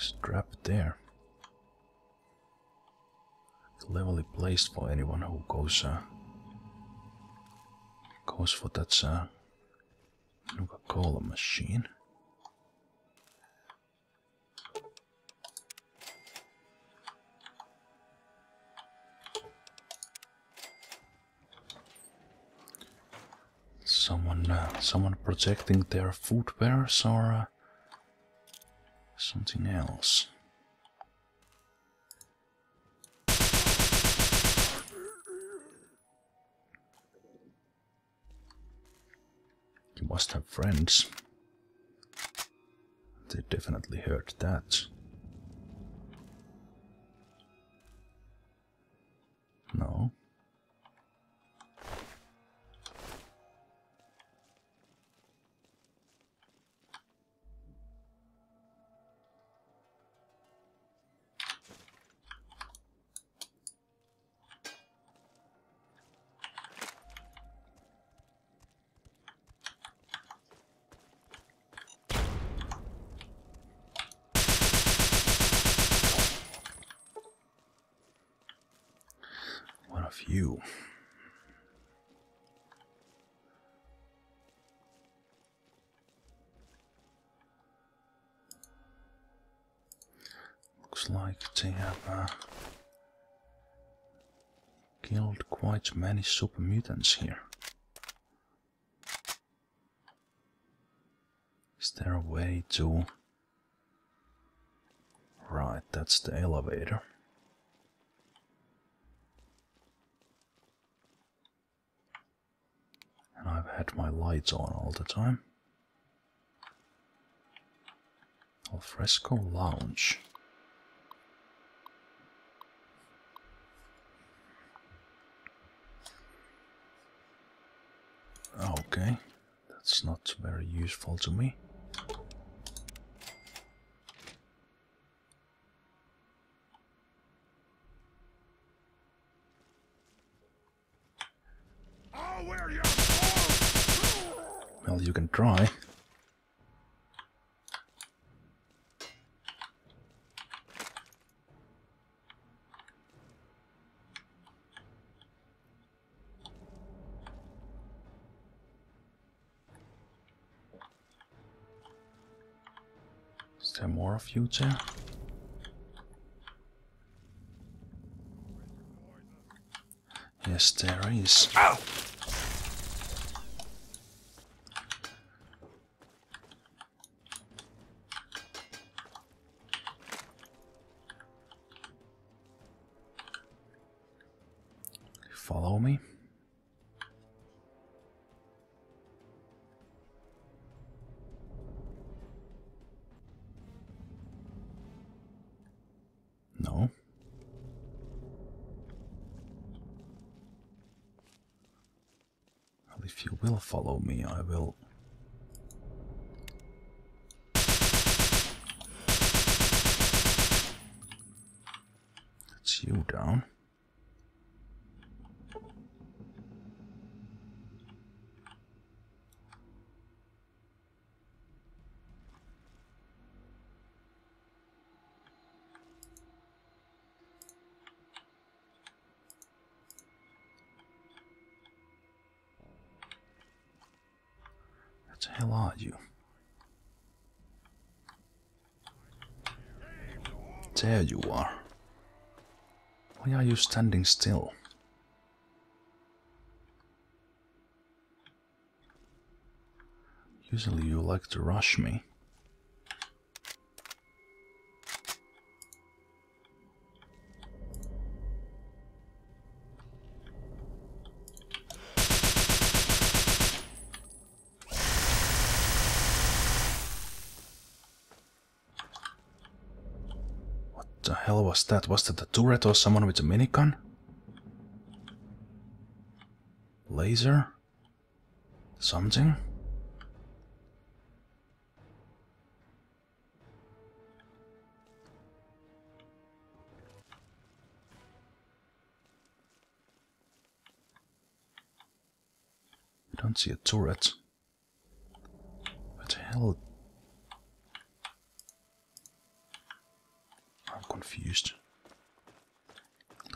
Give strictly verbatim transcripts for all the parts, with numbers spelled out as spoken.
Just drop it there. Levelly placed for anyone who goes uh, goes for that uh, Nuka-Cola machine. Someone, uh, someone protecting their footwears or uh, something else. You must have friends. They definitely heard that. No. You. Looks like they have uh, killed quite many super mutants here. Is there a way to... Right, that's the elevator. I've had my lights on all the time. Alfresco Lounge. Okay, that's not very useful to me. Well, you can try. Is there more of you there? Yes, there is. Ow! Follow me. No. Well, if you will follow me, I will. That's you down. What the hell are you? There you are. Why are you standing still? Usually you like to rush me. What the hell was that? Was that a turret or someone with a minigun? Laser? Something? I don't see a turret. What the hell?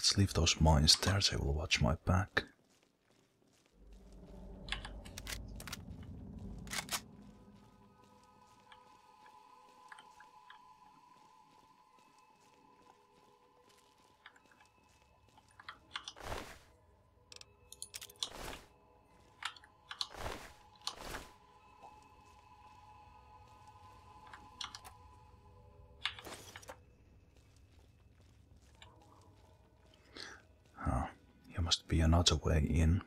Let's leave those mines there, they will watch my back. Another way in.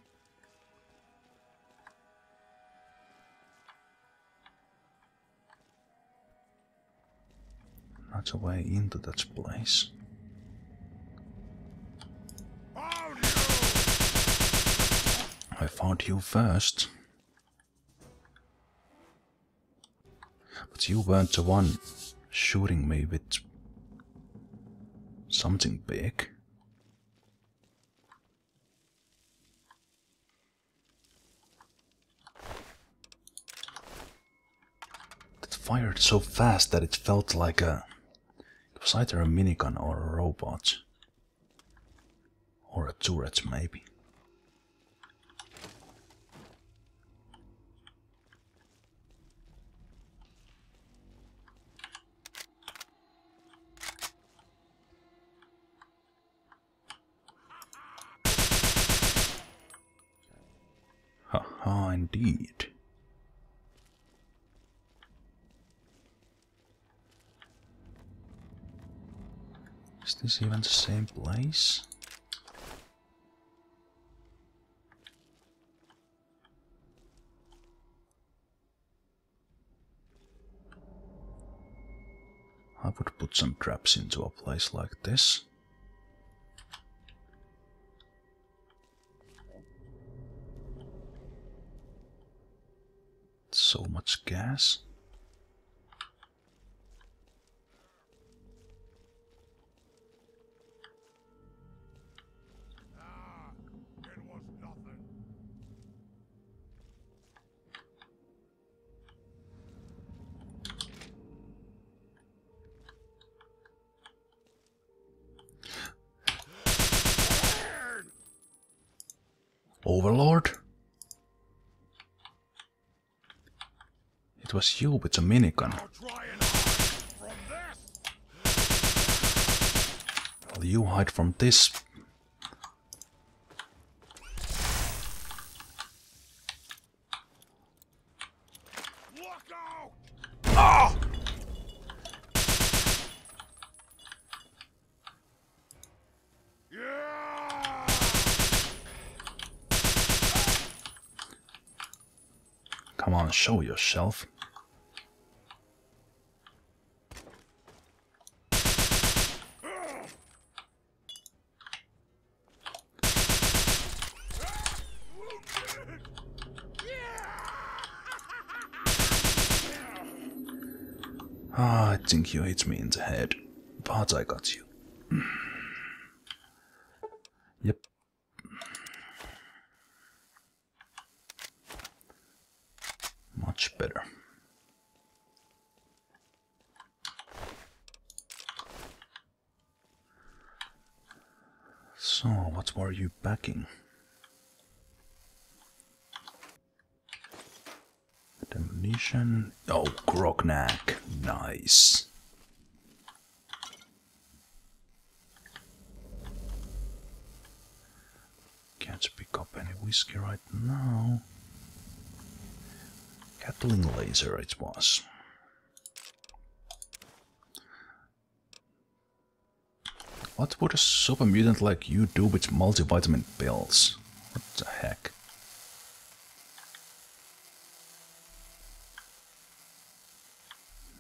Another way into that place. I found you first. But you weren't the one shooting me with something big. Fired so fast that it felt like a... It was either a minigun or a robot. Or a turret, maybe. Haha, indeed. Is this even the same place? I would put some traps into a place like this. So much gas. Overlord? It was you with a minigun. Well, you hide from this. Show yourself. Ah, I think you hit me in the head, but I got you. Yep. Better. So, what were you backing? Demolition. Oh, Grognak. Nice. Can't pick up any whiskey right now. Gatling laser it was. What would a super mutant like you do with multivitamin pills? What the heck?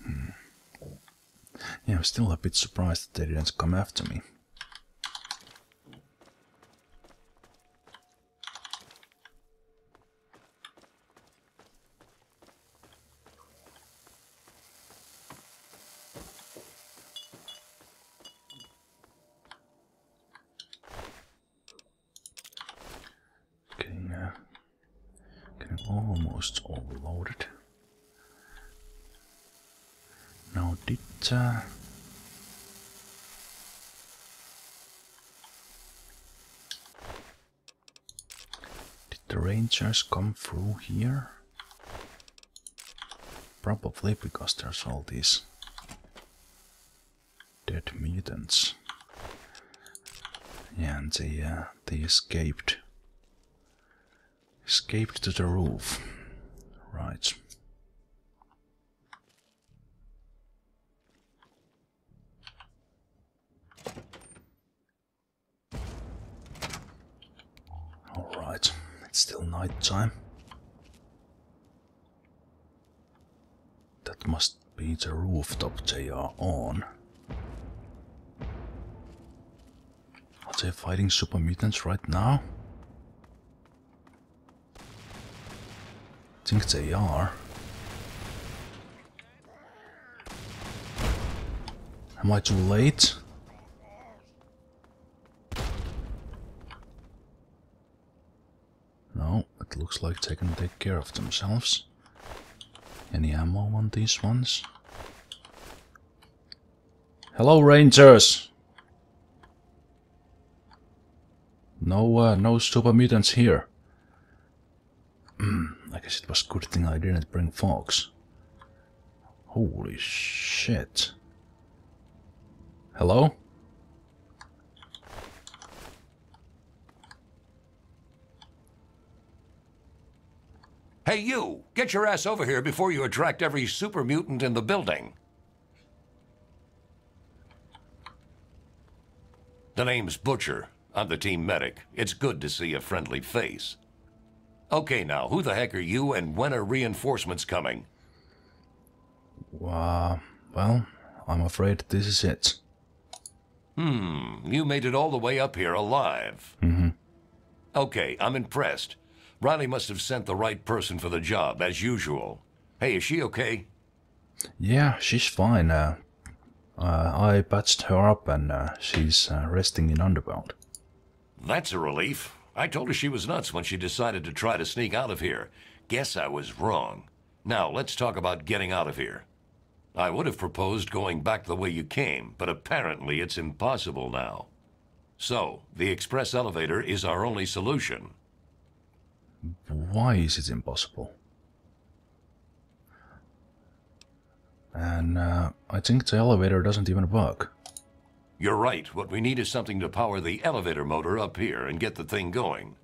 Hmm. Yeah, I'm still a bit surprised that they didn't come after me. the Rangers come through here? Probably, because there's all these dead mutants. Yeah, and they, uh, they escaped. Escaped to the roof. Right. Alright, it's still night time. That must be the rooftop they are on. Are they fighting super mutants right now? I think they are. Am I too late? No, it looks like they can take care of themselves. Any ammo on these ones? Hello, Rangers! No, uh, no super mutants here. I guess it was a good thing I didn't bring fox. Holy shit. Hello? Hey you! Get your ass over here before you attract every super mutant in the building. The name's Butcher. I'm the team medic. It's good to see a friendly face. Okay, now, who the heck are you and when are reinforcements coming? Uh, well, I'm afraid this is it. Hmm, you made it all the way up here alive. Mm-hmm. Okay, I'm impressed. Riley must have sent the right person for the job, as usual. Hey, is she okay? Yeah, she's fine. Uh, uh, I patched her up and uh, she's uh, resting in Underworld. That's a relief. I told her she was nuts when she decided to try to sneak out of here. Guess I was wrong. Now, let's talk about getting out of here. I would have proposed going back the way you came, but apparently it's impossible now. So, the express elevator is our only solution. Why is it impossible? And uh, I think the elevator doesn't even work. You're right. What we need is something to power the elevator motor up here and get the thing going.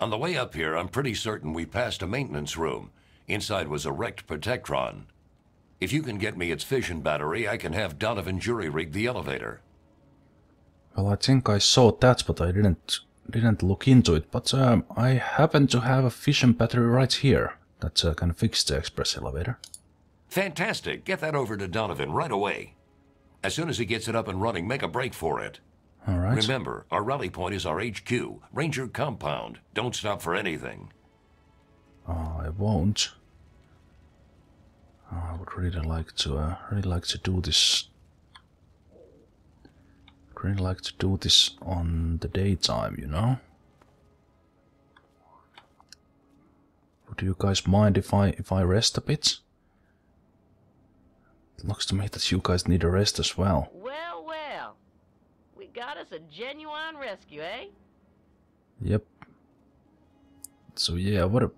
On the way up here, I'm pretty certain we passed a maintenance room. Inside was a wrecked protectron. If you can get me its fission battery, I can have Donovan jury-rig the elevator. Well, I think I saw that, but I didn't didn't look into it. But um, I happen to have a fission battery right here that uh, can fix the express elevator. Fantastic. Get that over to Donovan right away. As soon as he gets it up and running, make a break for it. All right. Remember, our rally point is our H Q, Ranger Compound. Don't stop for anything. Oh, I won't. Oh, I would really like to. Uh, really like to do this. Really like to do this on the daytime, you know. Would you guys mind if I if I rest a bit? It looks to me that you guys need a rest as well. Well, well. We got us a genuine rescue, eh? Yep. So yeah, what a,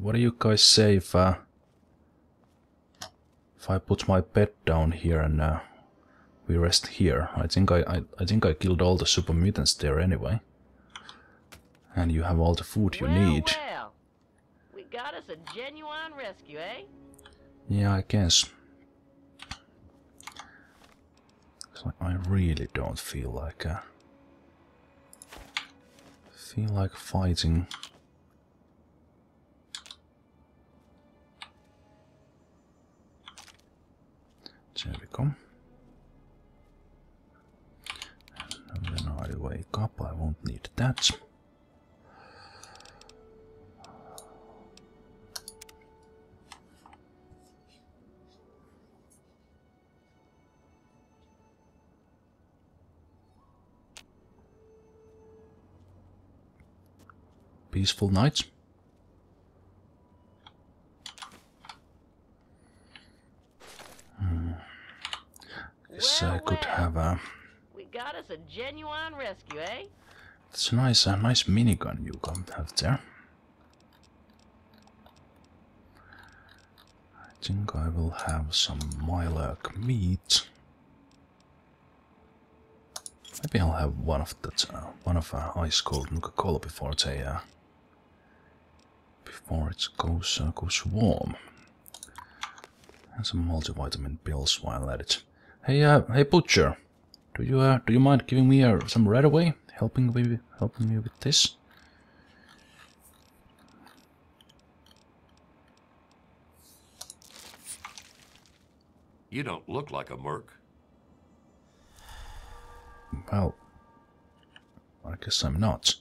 what do you guys say if uh, if I put my bed down here and uh, we rest here? I think I, I I think I killed all the super mutants there anyway. And you have all the food you well, need. Well. We got us a genuine rescue, eh? Yeah, I guess. I really don't feel like uh, feel like fighting. There we go. And when I wake up, I won't need that. Peaceful night. Hmm. Guess well, I could well. have a. We got us a genuine rescue, eh? It's a nice, a nice minigun you can have there. think I will have some Mylark meat. Maybe I'll have one of that, uh, one of our ice cold Nuka-Cola before it a, uh, before it goes uh, goes warm. And some multivitamin pills while at it. Hey, uh, hey, butcher, do you uh, do you mind giving me uh, some right away? Helping me, helping me with this. You don't look like a merc. Well, I guess I'm not.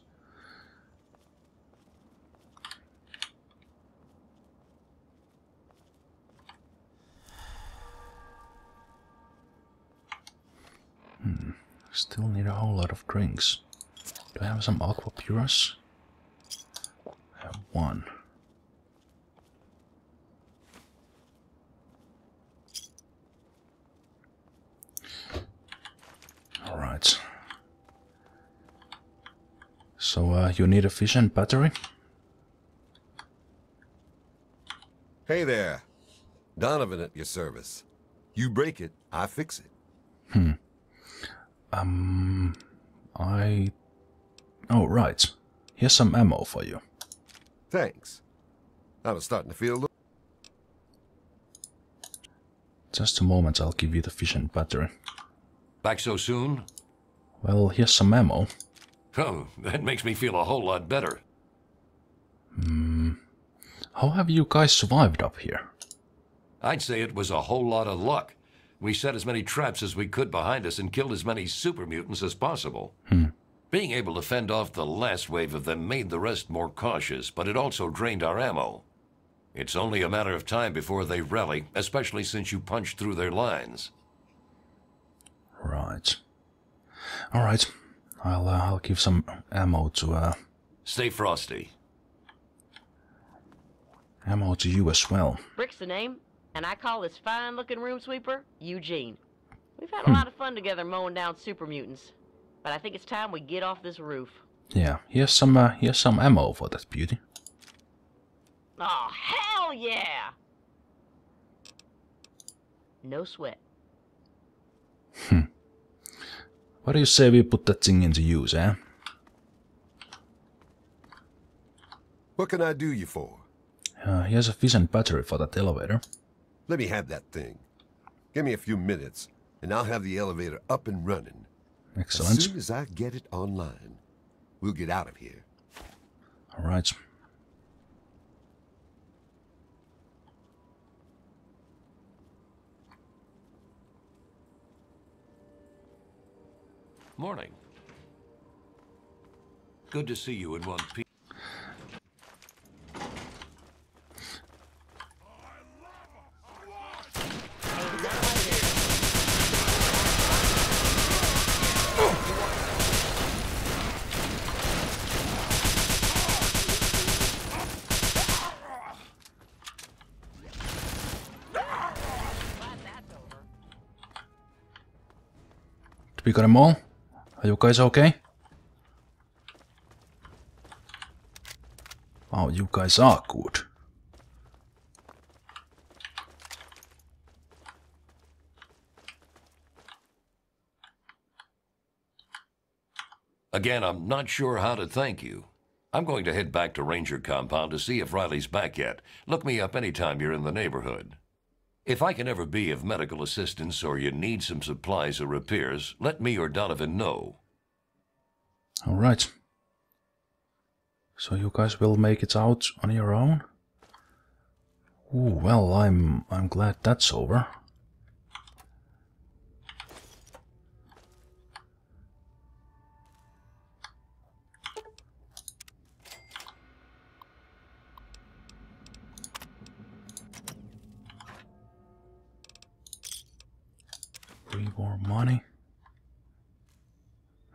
Hmm. Still need a whole lot of drinks. Do I have some aquapuras? I have one. Alright. So, uh, you need a fission battery? Hey there. Donovan at your service. You break it, I fix it. Hmm. Um... I... Oh, right. Here's some ammo for you. Thanks. I was starting to feel... Just a moment, I'll give you the fission battery. Back so soon? Well, here's some ammo. Oh, that makes me feel a whole lot better. Hmm. How have you guys survived up here? I'd say it was a whole lot of luck. We set as many traps as we could behind us and killed as many super mutants as possible. Hmm. Being able to fend off the last wave of them made the rest more cautious, but it also drained our ammo. It's only a matter of time before they rally, especially since you punched through their lines. Right. All right. I'll uh, I'll give some ammo to uh. Stay frosty. Ammo to you as well. Brick's the name, and I call this fine-looking room sweeper Eugene. We've had a hmm. lot of fun together mowing down super mutants, but I think it's time we get off this roof. Yeah. Here's some uh, here's some ammo for that beauty. Oh hell yeah! No sweat. Hmm. What do you say we put that thing into use, eh? What can I do you for? Uh, here's a fission battery for that elevator. Let me have that thing. Give me a few minutes, and I'll have the elevator up and running. Excellent. As soon as I get it online, we'll get out of here. All right. Morning. Good to see you in one piece. Did we get them all? Are you guys okay? Oh, you guys are good. Again, I'm not sure how to thank you. I'm going to head back to Ranger Compound to see if Reilly's back yet. Look me up anytime you're in the neighborhood. If I can ever be of medical assistance or you need some supplies or repairs, let me or Donovan know. Alright. So you guys will make it out on your own? Ooh, well, I'm I'm glad that's over. More money.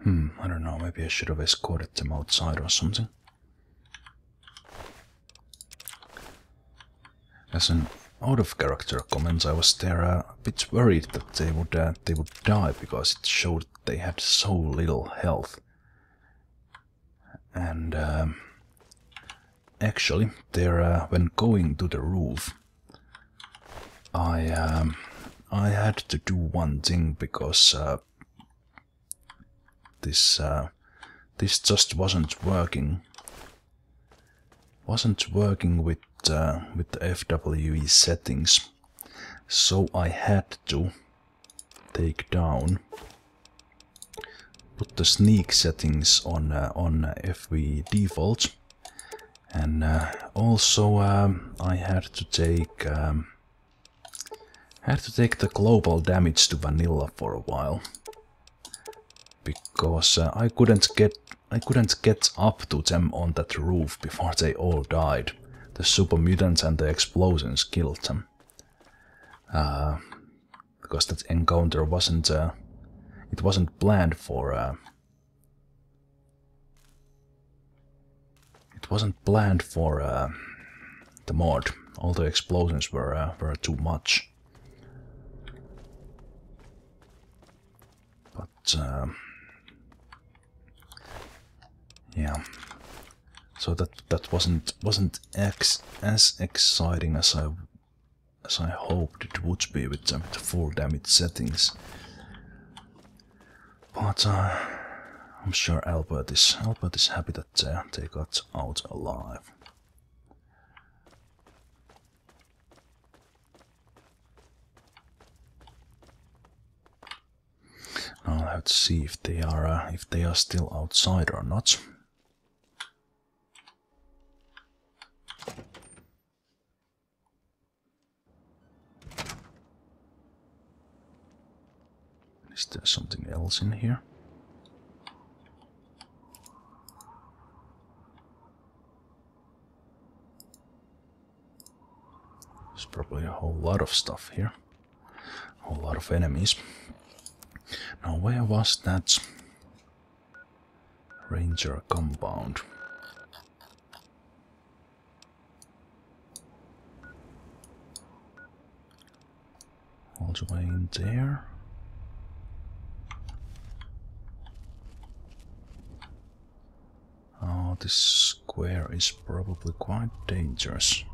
Hmm, I don't know, maybe I should have escorted them outside or something. As an out-of-character comment, I was there uh, a bit worried that they would uh, they would die, because it showed they had so little health. And um, actually, they're uh, when going to the roof, I um, I had to do one thing because uh, this uh, this just wasn't working. Wasn't working with uh, with the F W E settings, so I had to take down, put the sneak settings on uh, on F W E default. And uh, also um, I had to take um, had to take the global damage to vanilla for a while, because uh, I couldn't get I couldn't get up to them on that roof before they all died. The super mutants and the explosions killed them, uh, because that encounter wasn't uh, it wasn't planned for. Uh, It wasn't planned for uh, the mod. All the explosions were uh, were too much. But uh, yeah, so that that wasn't wasn't ex as exciting as I as I hoped it would be with the full damage settings. But. Uh, I'm sure Albert is Albert is happy that uh, they got out alive. I'll have to see if they are uh, if they are still outside or not. Is there something else in here? Probably a whole lot of stuff here, a whole lot of enemies. Now, where was that Ranger Compound? All the way in there. Oh, this square is probably quite dangerous.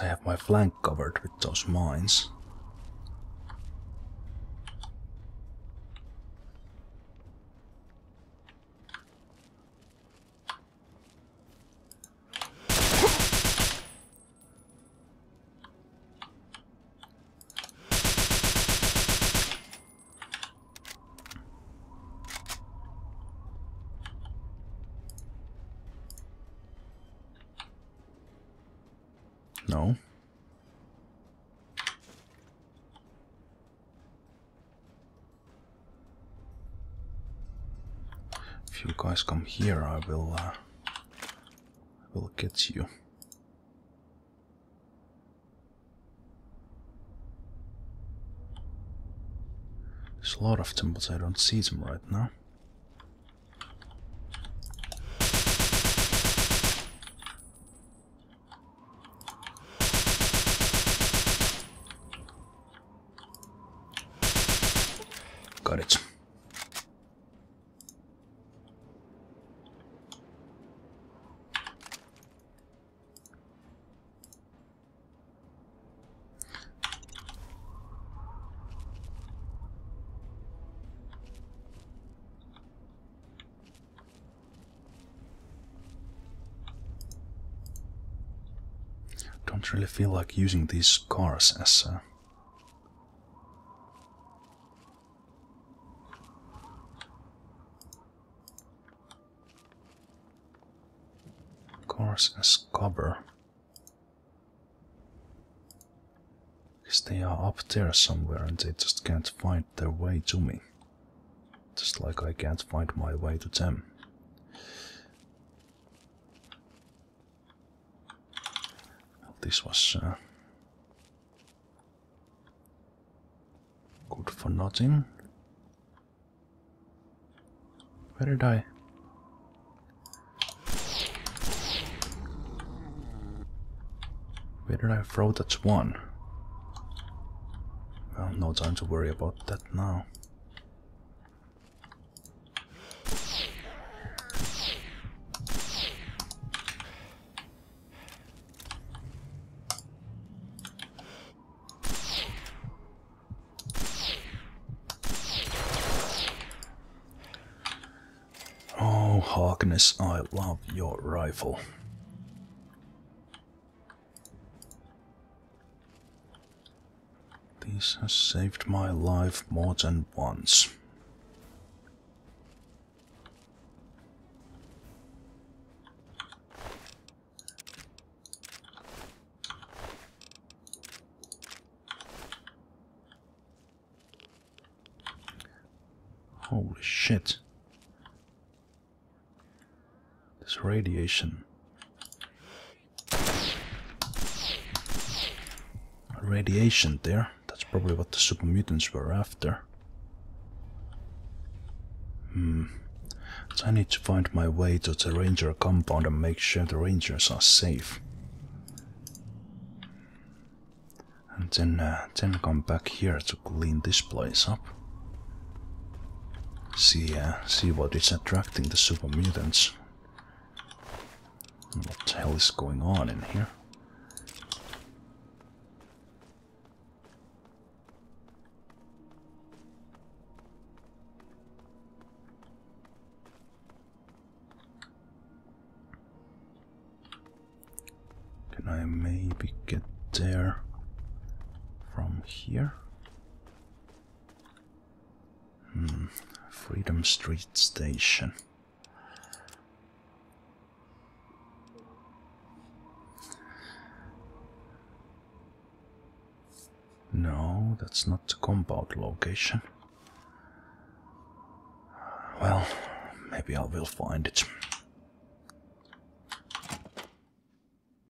I have my flank covered with those mines. No. If you guys come here, I will uh, will get you. There's a lot of them, but I don't see them right now. Really feel like using these cars as uh, cars as cover. Because they are up there somewhere and they just can't find their way to me. Just like I can't find my way to them. Well, this was uh, good for nothing. Where did I? Where did I throw that one? Well, no time to worry about that now. Oh, Harkness, I love your rifle. This has saved my life more than once. Holy shit. This radiation. Radiation there. Probably what the super mutants were after. Hmm. So I need to find my way to the Ranger compound and make sure the Rangers are safe. And then, uh, then come back here to clean this place up. See, uh, see what is attracting the super mutants. What the hell is going on in here? I maybe get there from here. Hmm. Freedom Street Station. No, that's not the compound location. Well, maybe I will find it.